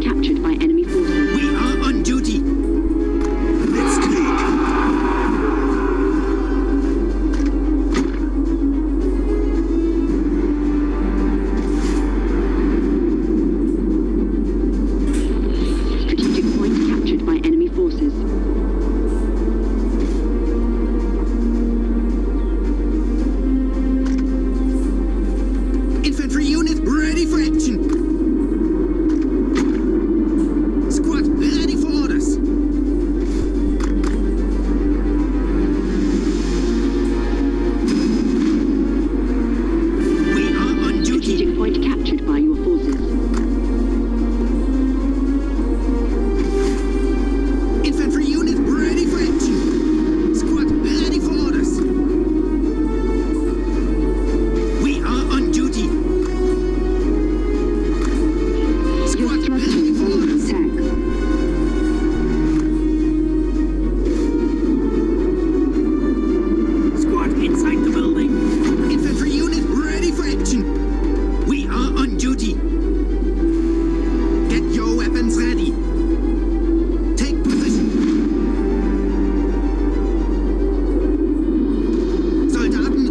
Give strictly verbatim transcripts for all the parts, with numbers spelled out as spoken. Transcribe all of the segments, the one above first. target captured by enemy forces. We are on duty. Let's take. Strategic point captured by enemy forces. Infantry unit ready for action. Soldaten,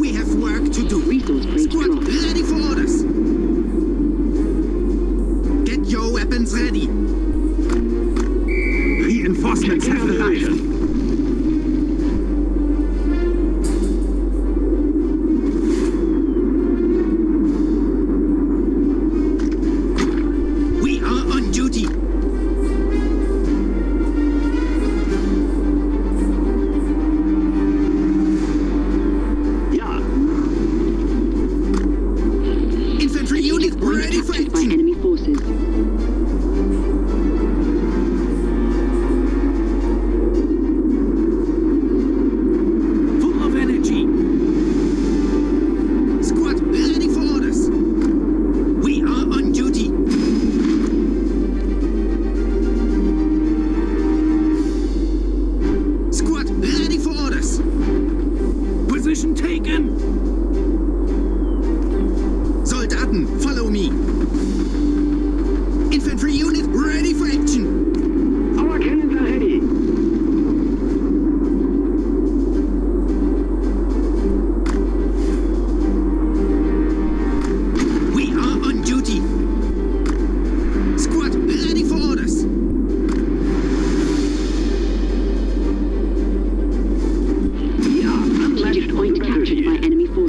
we have work to do. Squad, ready for orders. Get your weapons ready. Reinforcements have arrived. Follow me. Infantry unit ready for action. Our cannons are ready. We are on duty. Squad ready for orders. We are on left point captured by enemy forces.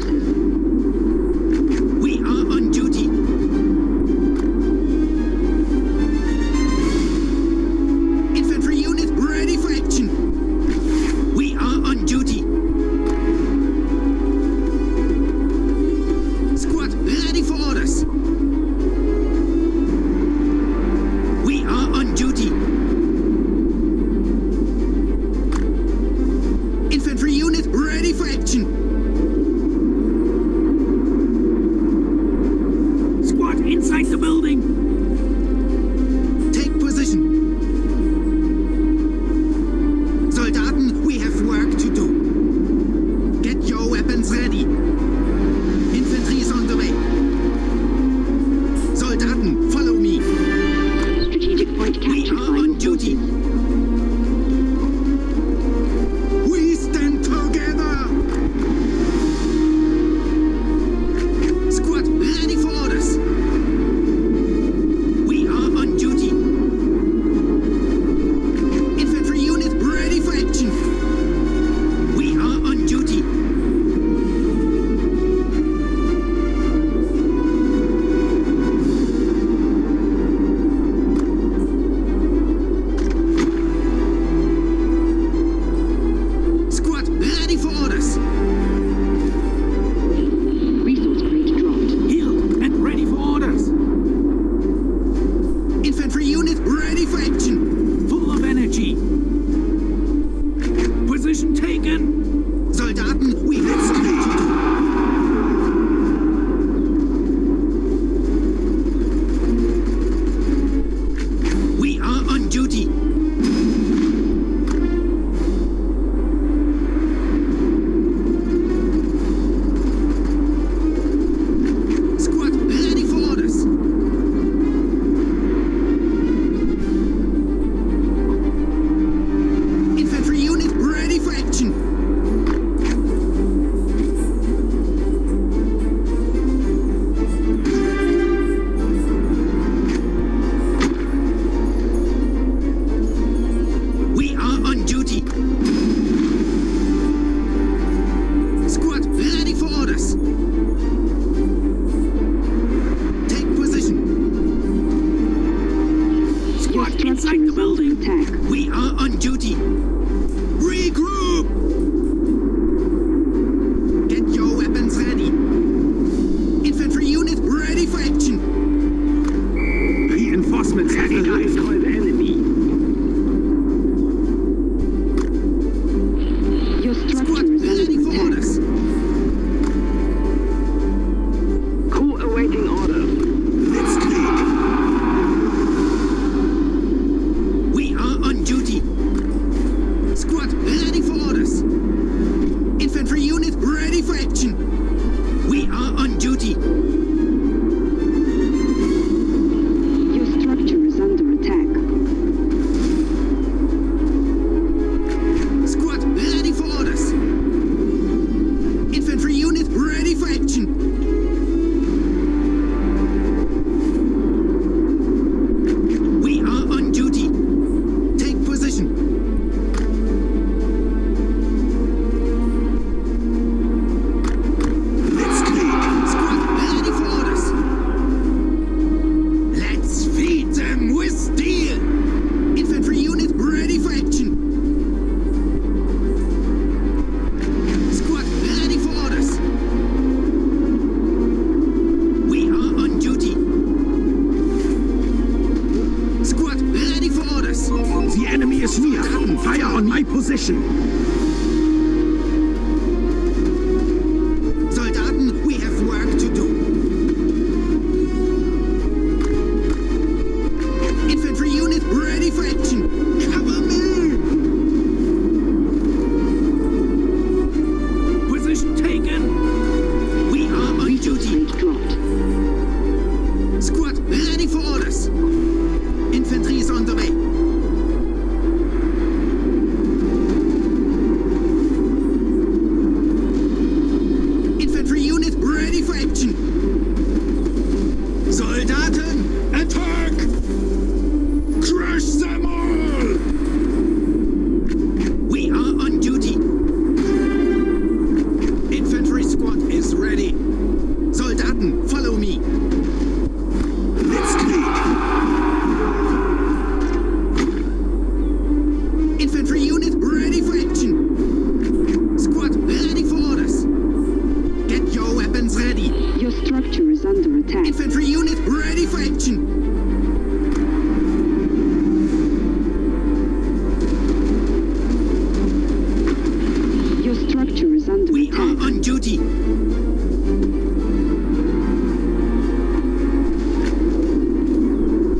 structure is under we attack. We are on duty!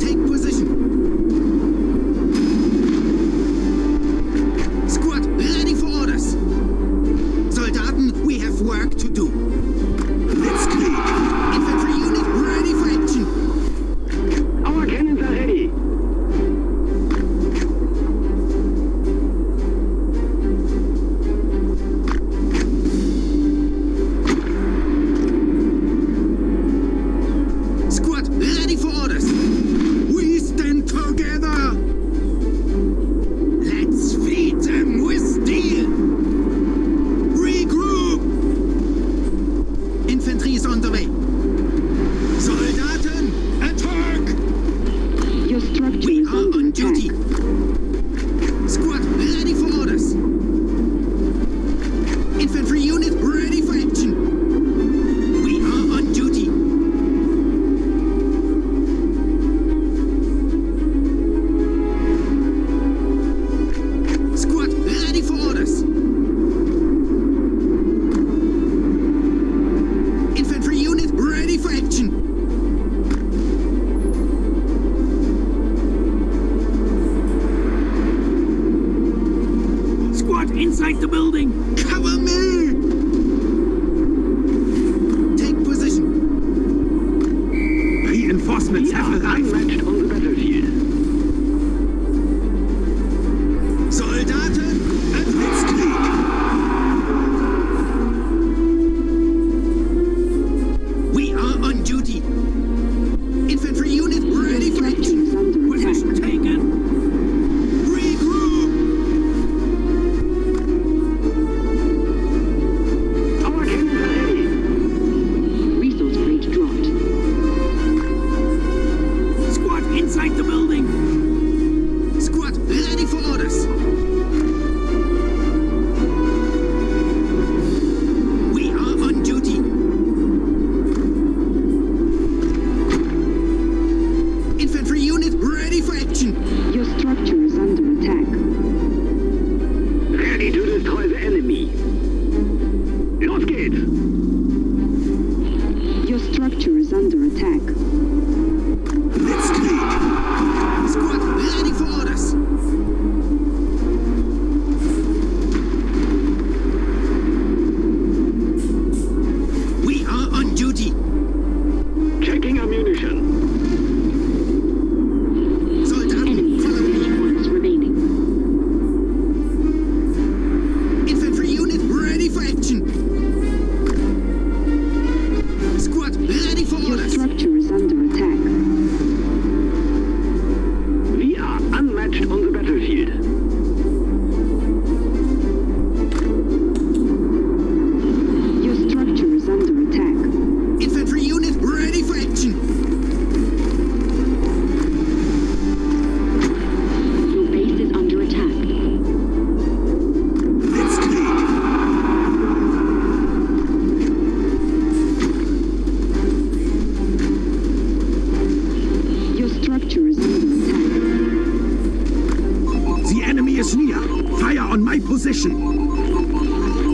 Take position! Squad, ready for orders! Soldaten, we have work to do. Let's click! Infantry unit ready for action! Our cannons are ready! Inside the building! Cover me! Take position! Reinforcements have arrived! Unmatched on the battlefield! Soldaten! Let's click! We are on duty! Infantry unit ready for action! Position taken! The enemy is near. Fire on my position.